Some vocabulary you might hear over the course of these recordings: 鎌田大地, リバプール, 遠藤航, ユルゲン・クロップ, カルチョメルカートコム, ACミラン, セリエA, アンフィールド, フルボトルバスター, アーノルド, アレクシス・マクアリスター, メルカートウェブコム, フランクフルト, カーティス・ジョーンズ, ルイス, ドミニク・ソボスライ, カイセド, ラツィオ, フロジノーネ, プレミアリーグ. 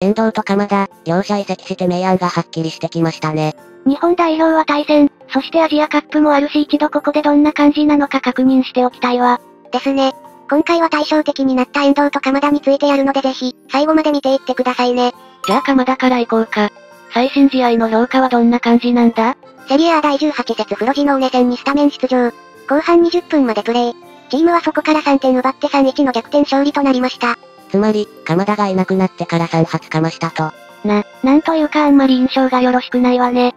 遠藤と鎌田、両者移籍して明暗がはっきりしてきましたね。日本代表は対戦、そしてアジアカップもあるし、一度ここでどんな感じなのか確認しておきたいわ。ですね。今回は対照的になった遠藤と鎌田についてやるので、ぜひ、最後まで見ていってくださいね。じゃあ鎌田から行こうか。最新試合の評価はどんな感じなんだ？セリエA第18節フロジノーネ戦にスタメン出場。後半20分までプレイ。チームはそこから3点奪って 3-1 の逆転勝利となりました。つまり、鎌田がいなくなってから3発かましたと。なんというかあんまり印象がよろしくないわね。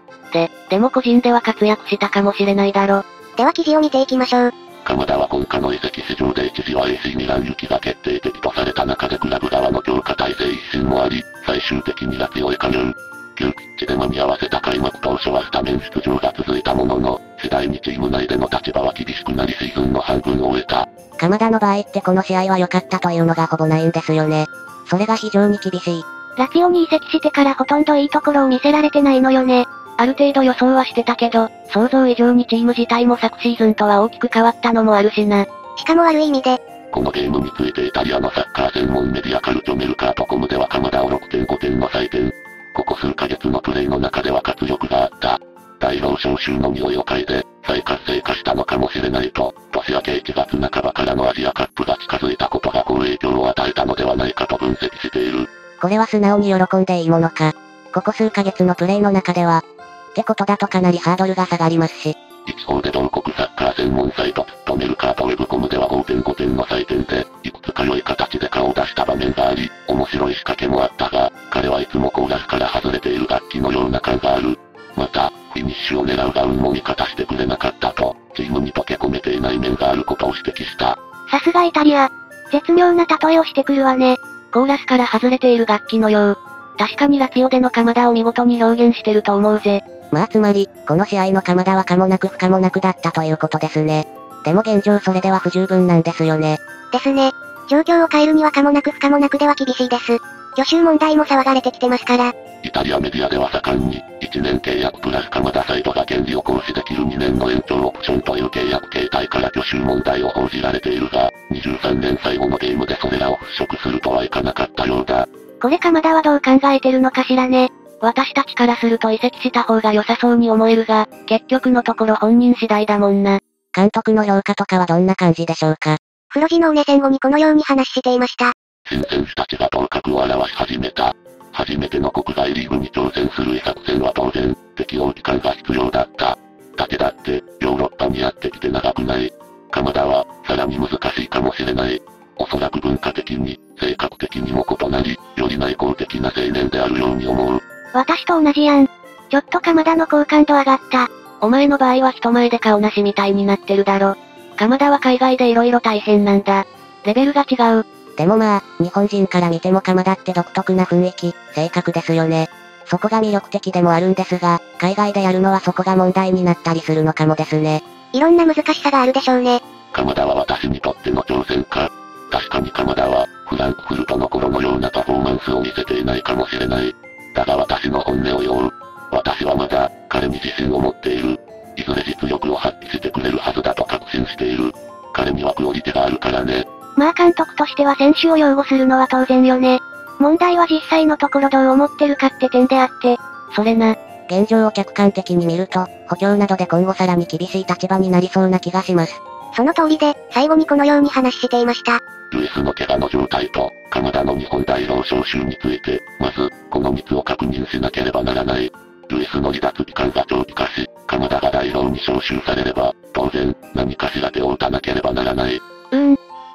でも個人では活躍したかもしれないだろ。では記事を見ていきましょう。鎌田は今夏の移籍市場で一時は AC ミラン行きが決定的とされた中でクラブ側の強化体制一新もあり、最終的にラツィオへ加入。急ピッチで間に合わせた開幕当初はスタメン出場が続いたものの、次第にチーム内での立場は厳しくなりシーズンの半分を終えた。鎌田の場合ってこの試合は良かったというのがほぼないんですよね。それが非常に厳しい。ラツィオに移籍してからほとんどいいところを見せられてないのよね。ある程度予想はしてたけど、想像以上にチーム自体も昨シーズンとは大きく変わったのもあるしな。しかも悪い意味で。このゲームについてイタリアのサッカー専門メディアカルチョメルカートコムでは鎌田を 6.5 点の採点。ここ数ヶ月のプレイの中では活力があった。代表招集の匂いを嗅いで、再活性化したのかもしれないと、年明け1月半ばからのアジアカップが近づいたことが好影響を与えたのではないかと分析している。これは素直に喜んでいいものか。ここ数ヶ月のプレイの中では、ってことだとかなりハードルが下がりますし。一方で同国サッカー専門サイト、メルカートウェブコムでは 5.5 点の採点で、いくつか良い形で顔を出した場面があり、面白い仕掛けもあったが、彼はいつもコーラスから外れている楽器のような感がある。また、フィニッシュを狙うが運も味方してくれなかったと、チームに溶け込めていない面があることを指摘した。さすがイタリア。絶妙な例えをしてくるわね。コーラスから外れている楽器のよう。確かにラツィオでの鎌田を見事に表現してると思うぜ。まあつまり、この試合の鎌田は可もなく不可もなくだったということですね。でも現状それでは不十分なんですよね。ですね。状況を変えるには可もなく不可もなくでは厳しいです。去就問題も騒がれてきてますから。イタリアメディアでは盛んに、1年契約プラス鎌田サイドが権利を行使できる2年の延長オプションという契約形態から去就問題を報じられているが、23年最後のゲームでそれらを払拭するとはいかなかったようだ。これ鎌田はどう考えてるのかしらね。私たちからすると移籍した方が良さそうに思えるが、結局のところ本人次第だもんな。監督の評価とかはどんな感じでしょうか。フロジノーネ戦後にこのように話していました。新選手たちが頭角を現し始めた。初めての国外リーグに挑戦する作戦は当然、適応期間が必要だった。だけだって、ヨーロッパにやってきて長くない。鎌田は、さらに難しいかもしれない。おそらく文化的に、性格的にも異なり、より内向的な青年であるように思う。私と同じやん。ちょっと鎌田の好感度上がった。お前の場合は人前で顔なしみたいになってるだろ。鎌田は海外で色々大変なんだ。レベルが違う。でもまあ、日本人から見ても鎌田って独特な雰囲気、性格ですよね。そこが魅力的でもあるんですが、海外でやるのはそこが問題になったりするのかもですね。いろんな難しさがあるでしょうね。鎌田は私にとっての挑戦か。確かに鎌田は、フランクフルトの頃のようなパフォーマンスを見せていないかもしれない。だが私の本音を言おう。私はまだ、彼に自信を持っている。いずれ実力を発揮してくれるはずだと確信している。彼にはクオリティがあるからね。まあ監督としては選手を擁護するのは当然よね。問題は実際のところどう思ってるかって点であって、それな。現状を客観的に見ると、補強などで今後さらに厳しい立場になりそうな気がします。その通りで、最後にこのように話していました。ルイスの怪我の状態と、鎌田の日本代表招集について、まず、この3つを確認しなければならない。ルイスの離脱期間が長期化し、鎌田が代表に招集されれば、当然、何かしら手を打たなければならない。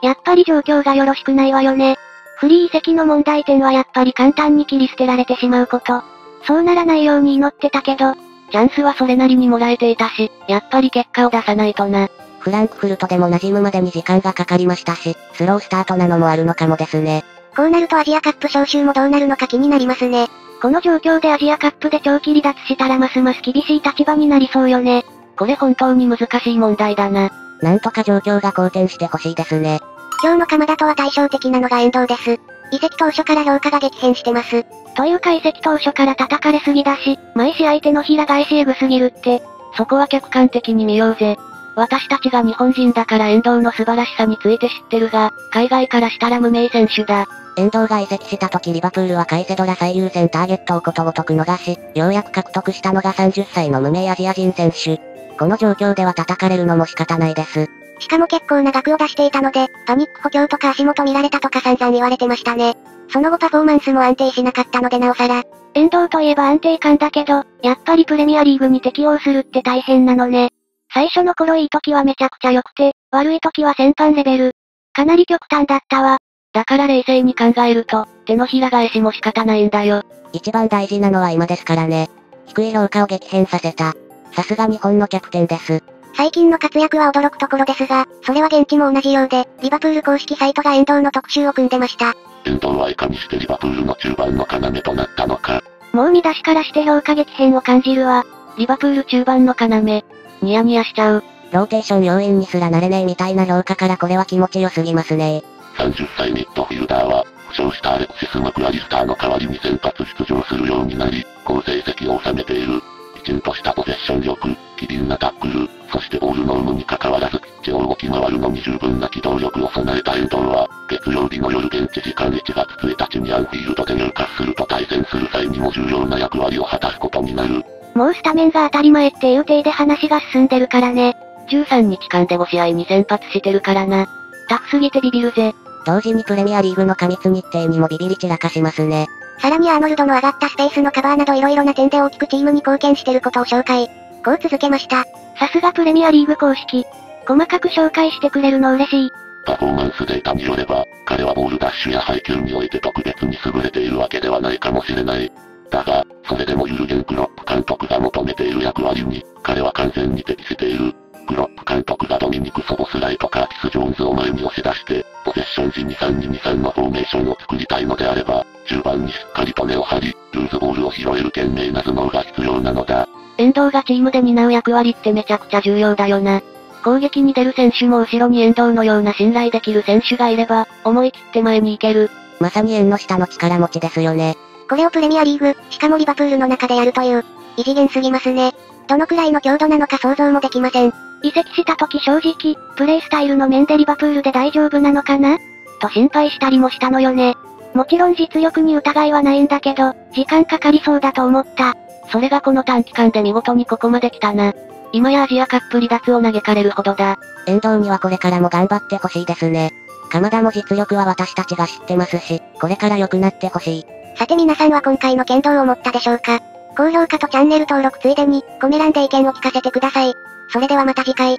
やっぱり状況がよろしくないわよね。フリー移籍の問題点はやっぱり簡単に切り捨てられてしまうこと。そうならないように祈ってたけど、チャンスはそれなりにもらえていたし、やっぱり結果を出さないとな。フランクフルトでも馴染むまでに時間がかかりましたし、スロースタートなのもあるのかもですね。こうなるとアジアカップ招集もどうなるのか気になりますね。この状況でアジアカップで長期離脱したらますます厳しい立場になりそうよね。これ本当に難しい問題だな。なんとか状況が好転してほしいですね。今日の鎌田とは対照的なのが遠藤です。移籍当初から評価が激変してます。というか移籍当初から叩かれすぎだし、毎試合手のひら返しエグすぎるって、そこは客観的に見ようぜ。私たちが日本人だから遠藤の素晴らしさについて知ってるが、海外からしたら無名選手だ。遠藤が移籍した時リバプールはカイセドら最優先ターゲットをことごとく逃し、ようやく獲得したのが30歳の無名アジア人選手。この状況では叩かれるのも仕方ないです。しかも結構な額を出していたので、パニック補強とか足元見られたとか散々言われてましたね。その後パフォーマンスも安定しなかったのでなおさら。遠藤といえば安定感だけど、やっぱりプレミアリーグに適応するって大変なのね。最初の頃いい時はめちゃくちゃ良くて、悪い時は戦犯レベル。かなり極端だったわ。だから冷静に考えると、手のひら返しも仕方ないんだよ。一番大事なのは今ですからね。低い評価を激変させた。さすが日本のキャプテンです。最近の活躍は驚くところですが、それは現地も同じようで、リバプール公式サイトが遠藤の特集を組んでました。遠藤はいかにしてリバプールの中盤の要となったのか。もう見出しからして評価激変を感じるわ。リバプール中盤の要。ニヤニヤしちゃう。ローテーション要員にすらなれねえみたいな評価からこれは気持ち良すぎますね。30歳ミッドフィルダーは、負傷したアレクシス・マクアリスターの代わりに先発出場するようになり、好成績を収めている。きちんとしたポゼッション力、機敏なタックル、そしてボールの有無に関わらずピッチを動き回るのに十分な機動力を備えた遠藤は、月曜日の夜現地時間1月1日にアンフィールドで入荷すると対戦する際にも重要な役割を果たすことになる。もうスタメンが当たり前っていう体で話が進んでるからね。13日間で5試合に先発してるからな。タフすぎてビビるぜ。同時にプレミアリーグの過密日程にもビビり散らかしますね。さらにアーノルドの上がったスペースのカバーなど色々な点で大きくチームに貢献してることを紹介。こう続けました。さすがプレミアリーグ公式。細かく紹介してくれるの嬉しい。パフォーマンスデータによれば、彼はボールダッシュや配球において特別に優れているわけではないかもしれない。だが、それでもユルゲン・クロップ監督が求めている役割に、彼は完全に適している。クロップ監督がドミニク・ソボスライとカーティス・ジョーンズを前に押し出して、ポゼッション時 2-3-2-2-3 のフォーメーションを作りたいのであれば、中盤にしっかりと根を張り、ルーズボールを拾える賢明な頭脳が必要なのだ。遠藤がチームで担う役割ってめちゃくちゃ重要だよな。攻撃に出る選手も後ろに遠藤のような信頼できる選手がいれば、思い切って前に行ける。まさに縁の下の力持ちですよね。これをプレミアリーグ、しかもリバプールの中でやるという、異次元すぎますね。どのくらいの強度なのか想像もできません。移籍した時正直、プレイスタイルの面でリバプールで大丈夫なのかなと心配したりもしたのよね。もちろん実力に疑いはないんだけど、時間かかりそうだと思った。それがこの短期間で見事にここまで来たな。今やアジアカップ離脱を嘆かれるほどだ。遠藤にはこれからも頑張ってほしいですね。鎌田も実力は私たちが知ってますし、これから良くなってほしい。さて皆さんは今回の件どう思ったでしょうか。高評価とチャンネル登録ついでに、コメ欄で意見を聞かせてください。それではまた次回。